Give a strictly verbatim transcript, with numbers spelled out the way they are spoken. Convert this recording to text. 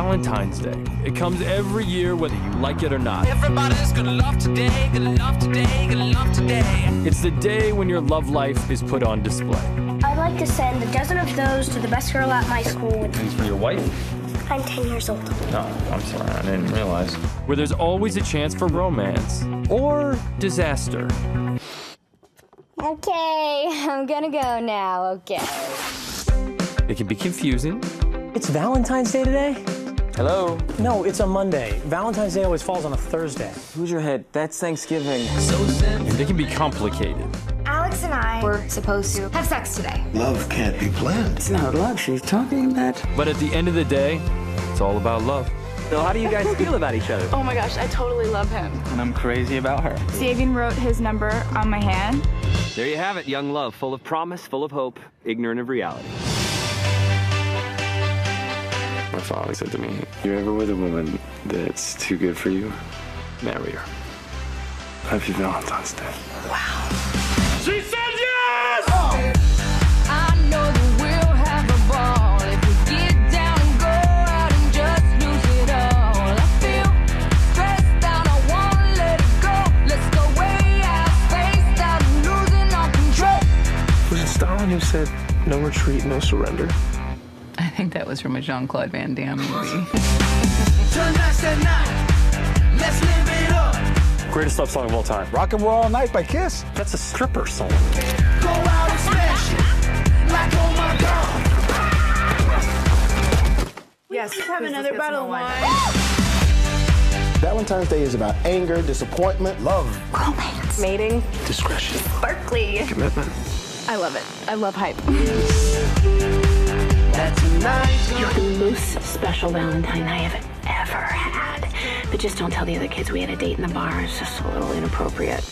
Valentine's Day. It comes every year whether you like it or not. Everybody's gonna love today, gonna love today, gonna love today. It's the day when your love life is put on display. I'd like to send a dozen of those to the best girl at my school. These for your wife? I'm ten years old. Oh, I'm sorry, I didn't realize. Where there's always a chance for romance or disaster. Okay, I'm gonna go now, okay. It can be confusing. It's Valentine's Day today? Hello? No, it's a Monday. Valentine's Day always falls on a Thursday. Lose your head, that's Thanksgiving. And it can be complicated. Alex and I were supposed to have sex today. Love can't be planned. It's not love, she's talking that. But at the end of the day, it's all about love. So how do you guys feel about each other? Oh my gosh, I totally love him. And I'm crazy about her. Xavier wrote his number on my hand. There you have it, young love, full of promise, full of hope, ignorant of reality. My father said to me, you're ever with a woman that's too good for you, marry her. Happy Valentine's Day. Wow. She said yes! Oh. I know that we'll have a ball if we get down and go out and just lose it all. I feel stressed out, I won't let it go. Let's go way out, spaced out, losing all control. Was it Stalin who said, no retreat, no surrender? I think that was from a Jean-Claude Van Damme movie. Greatest love song of all time. Rock and Roll All Night by Kiss. That's a stripper song. Go out and smash it, like oh my God. Yes, we have another bottle of wine. Valentine's Day is about anger, disappointment, love, romance, mating, discretion, Berkeley, commitment. I love it. I love hype. You're the most special Valentine I have ever had. But just don't tell the other kids we had a date in the bar. It's just a little inappropriate.